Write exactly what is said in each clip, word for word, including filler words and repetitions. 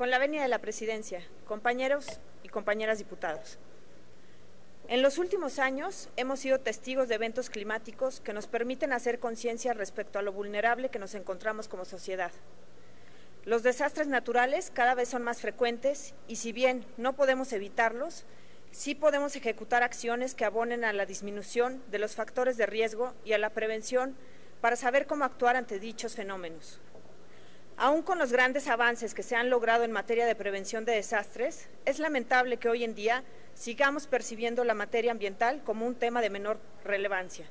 Con la venia de la Presidencia, compañeros y compañeras diputados, en los últimos años hemos sido testigos de eventos climáticos que nos permiten hacer conciencia respecto a lo vulnerable que nos encontramos como sociedad. Los desastres naturales cada vez son más frecuentes y si bien no podemos evitarlos, sí podemos ejecutar acciones que abonen a la disminución de los factores de riesgo y a la prevención para saber cómo actuar ante dichos fenómenos. Aún con los grandes avances que se han logrado en materia de prevención de desastres, es lamentable que hoy en día sigamos percibiendo la materia ambiental como un tema de menor relevancia.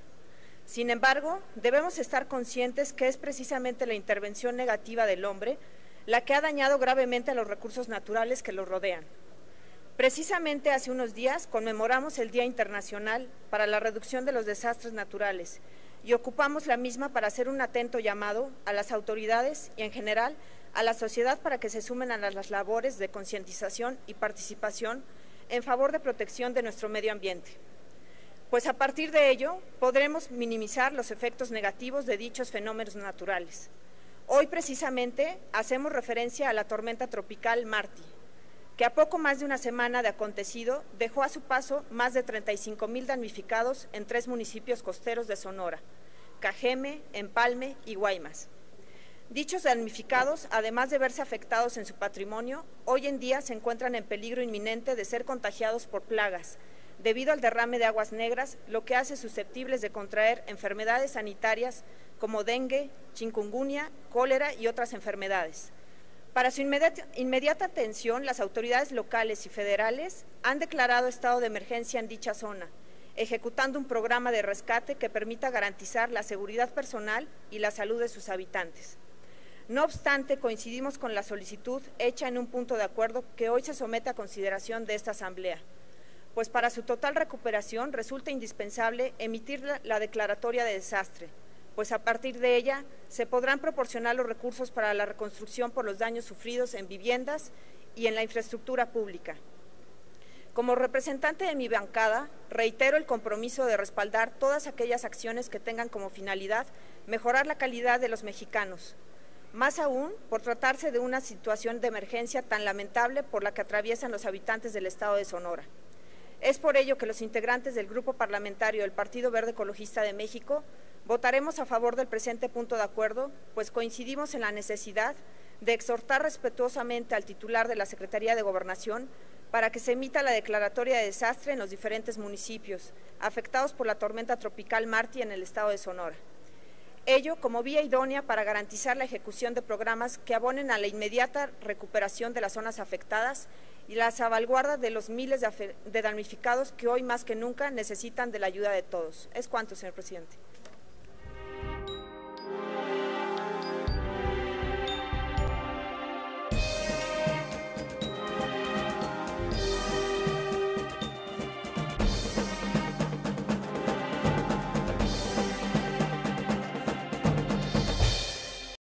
Sin embargo, debemos estar conscientes que es precisamente la intervención negativa del hombre la que ha dañado gravemente a los recursos naturales que los rodean. Precisamente hace unos días conmemoramos el Día Internacional para la Reducción de los Desastres Naturales, y ocupamos la misma para hacer un atento llamado a las autoridades y en general a la sociedad para que se sumen a las labores de concientización y participación en favor de protección de nuestro medio ambiente. Pues a partir de ello podremos minimizar los efectos negativos de dichos fenómenos naturales. Hoy precisamente hacemos referencia a la tormenta tropical Marty, que a poco más de una semana de acontecido dejó a su paso más de treinta y cinco mil damnificados en tres municipios costeros de Sonora, Cajeme, Empalme y Guaymas. Dichos damnificados, además de verse afectados en su patrimonio, hoy en día se encuentran en peligro inminente de ser contagiados por plagas, debido al derrame de aguas negras, lo que hace susceptibles de contraer enfermedades sanitarias como dengue, chikungunya, cólera y otras enfermedades. Para su inmediata, inmediata atención, las autoridades locales y federales han declarado estado de emergencia en dicha zona, ejecutando un programa de rescate que permita garantizar la seguridad personal y la salud de sus habitantes. No obstante, coincidimos con la solicitud hecha en un punto de acuerdo que hoy se somete a consideración de esta Asamblea, pues para su total recuperación resulta indispensable emitir la, la declaratoria de desastre, pues a partir de ella se podrán proporcionar los recursos para la reconstrucción por los daños sufridos en viviendas y en la infraestructura pública. Como representante de mi bancada, reitero el compromiso de respaldar todas aquellas acciones que tengan como finalidad mejorar la calidad de los mexicanos, más aún por tratarse de una situación de emergencia tan lamentable por la que atraviesan los habitantes del estado de Sonora. Es por ello que los integrantes del Grupo Parlamentario del Partido Verde Ecologista de México votaremos a favor del presente punto de acuerdo, pues coincidimos en la necesidad de exhortar respetuosamente al titular de la Secretaría de Gobernación para que se emita la declaratoria de desastre en los diferentes municipios afectados por la tormenta tropical Marty en el estado de Sonora. Ello como vía idónea para garantizar la ejecución de programas que abonen a la inmediata recuperación de las zonas afectadas y la salvaguarda de los miles de damnificados que hoy más que nunca necesitan de la ayuda de todos. Es cuanto, señor presidente.